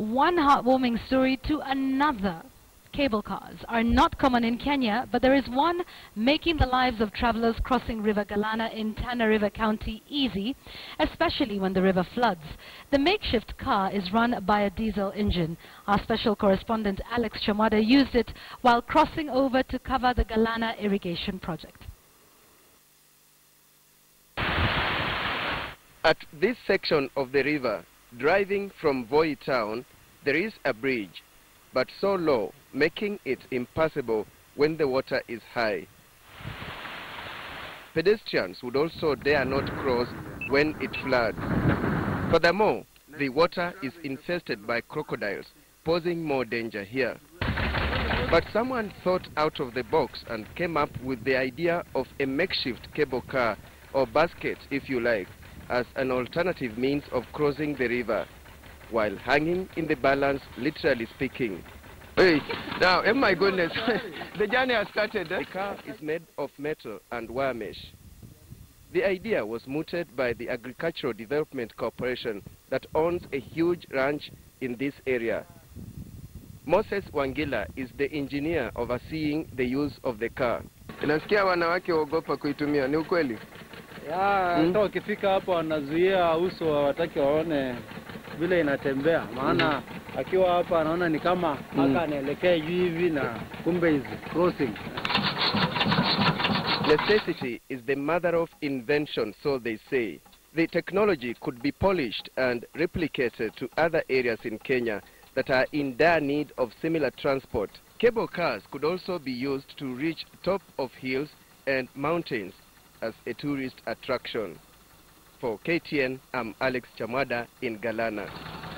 one heartwarming story to another. Cable cars are not common in Kenya, but there is one making the lives of travelers crossing River Galana in Tana River County easy, especially when the river floods. The makeshift car is run by a diesel engine. Our special correspondent Alex Chamwada used it while crossing over to cover the Galana irrigation project. At this section of the river, driving from Voi Town, there is a bridge, but so low, making it impassable when the water is high. Pedestrians would also dare not cross when it floods. Furthermore, the water is infested by crocodiles, posing more danger here. But someone thought out of the box and came up with the idea of a makeshift cable car, or basket if you like, as an alternative means of crossing the river, while hanging in the balance, literally speaking. Hey, now, oh my goodness, the journey has started. The car is made of metal and wire mesh. The idea was mooted by the Agricultural Development Corporation that owns a huge ranch in this area. Moses Wangila is the engineer overseeing the use of the car. Inasikia wanawake ogopa kuitumia, ni ukweli? Yeah, hata wakifika hapo wanazuia uso hawataki waone vile inatembea, maana akiwa hapa anaona ni kama haka anaelekea hivi na kumbe is crossing. Necessity is the mother of invention, so they say. The technology could be polished and replicated to other areas in Kenya that are in dire need of similar transport. Cable cars could also be used to reach top of hills and mountains as a tourist attraction. For KTN, I'm Alex Chamwada in Galana.